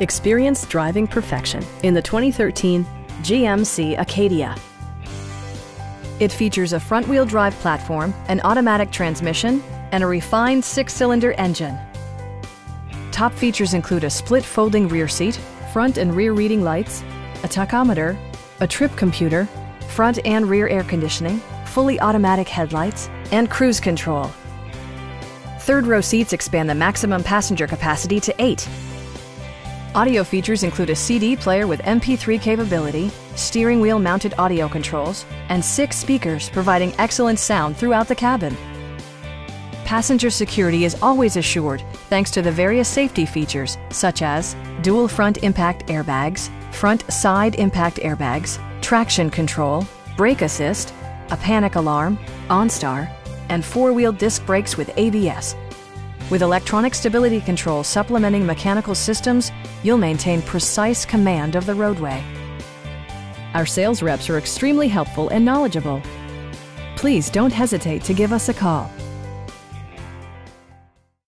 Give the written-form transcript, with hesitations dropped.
Experience driving perfection in the 2013 GMC Acadia. It features a front-wheel drive platform, an automatic transmission, and a refined 6-cylinder engine. Top features include a split folding rear seat, front and rear reading lights, a tachometer, a trip computer, front and rear air conditioning, fully automatic headlights, and cruise control. Third-row seats expand the maximum passenger capacity to 8. Audio features include a CD player with MP3 capability, steering wheel mounted audio controls, and 6 speakers providing excellent sound throughout the cabin. Passenger security is always assured thanks to the various safety features such as dual front impact airbags, front side impact airbags, traction control, brake assist, a panic alarm, OnStar, and 4-wheel disc brakes with ABS. With electronic stability control supplementing mechanical systems, you'll maintain precise command of the roadway. Our sales reps are extremely helpful and knowledgeable. Please don't hesitate to give us a call.